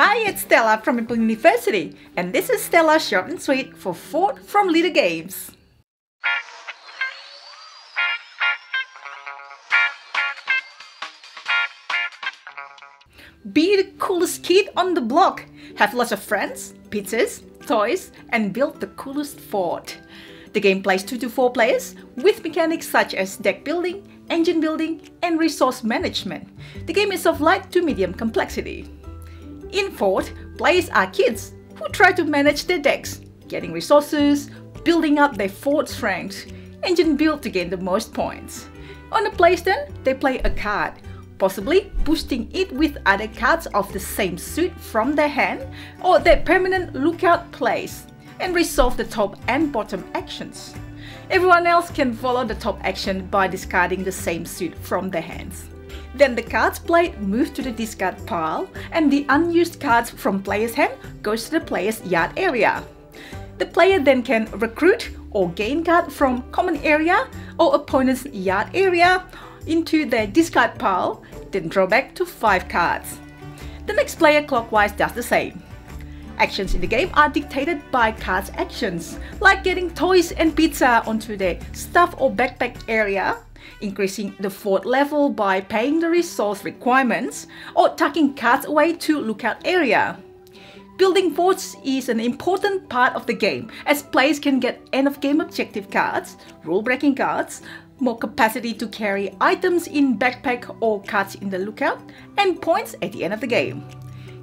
Hi, it's Stella from Meeple University, and this is Stella's Short and Sweet for Fort from Leder Games. Be the coolest kid on the block, have lots of friends, pizzas, toys, and build the coolest fort. The game plays 2 to 4 players with mechanics such as deck building, engine building, and resource management. The game is of light to medium complexity. In Fort, players are kids who try to manage their decks, getting resources, building up their fort strengths, engine build to gain the most points. On the playstand, they play a card, possibly boosting it with other cards of the same suit from their hand or their permanent lookout place, and resolve the top and bottom actions. Everyone else can follow the top action by discarding the same suit from their hands. Then the cards played move to the discard pile, and the unused cards from player's hand goes to the player's yard area. The player then can recruit or gain cards from common area or opponent's yard area into their discard pile, then draw back to 5 cards. The next player clockwise does the same. Actions in the game are dictated by cards' actions, like getting toys and pizza onto their stuff or backpack area, increasing the fort level by paying the resource requirements, or tucking cards away to lookout area. Building forts is an important part of the game, as players can get end-of-game objective cards, rule-breaking cards, more capacity to carry items in backpack or cards in the lookout, and points at the end of the game.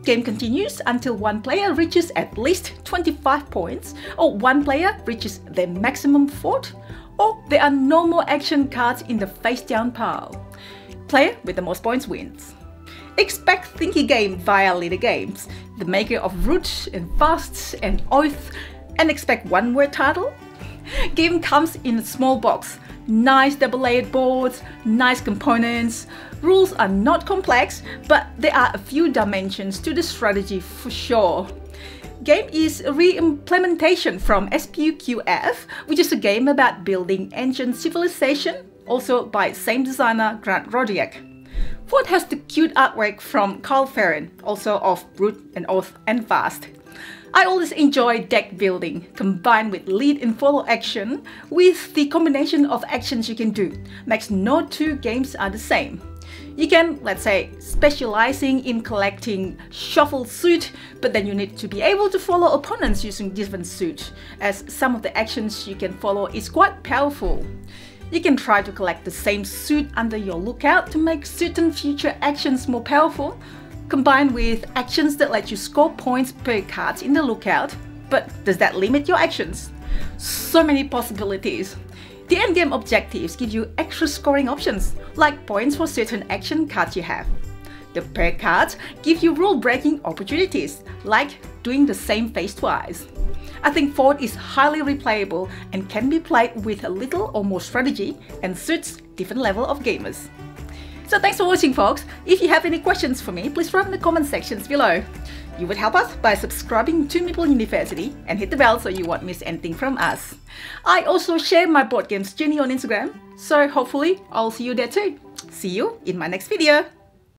Game continues until one player reaches at least 25 points, or one player reaches their maximum fort, or there are no more action cards in the face-down pile. Player with the most points wins. Expect Thinky Game via Leder Games, the maker of Root and Vast and Oath, and expect one-word title. Game comes in a small box, nice double-layered boards, nice components. Rules are not complex, but there are a few dimensions to the strategy for sure. Game is a re-implementation from SPQF, which is a game about building ancient civilization, also by same designer Grant Rodiak. Fort has the cute artwork from Kyle Ferrin, also of Brut and Oath and Vast. I always enjoy deck building, combined with lead and follow action, with the combination of actions you can do, makes no two games are the same. You can, let's say, specializing in collecting shuffle suit, but then you need to be able to follow opponents using different suit, as some of the actions you can follow is quite powerful. You can try to collect the same suit under your lookout to make certain future actions more powerful, combined with actions that let you score points per card in the lookout. But does that limit your actions? So many possibilities. The endgame objectives give you extra scoring options, like points for certain action cards you have. The per cards give you rule-breaking opportunities, like doing the same face twice. I think Fort is highly replayable and can be played with a little or more strategy and suits different level of gamers. So thanks for watching, folks. If you have any questions for me, please write in the comment sections below. You would help us by subscribing to Meeple University and hit the bell so you won't miss anything from us. I also share my board games journey on Instagram, so hopefully I'll see you there too. See you in my next video.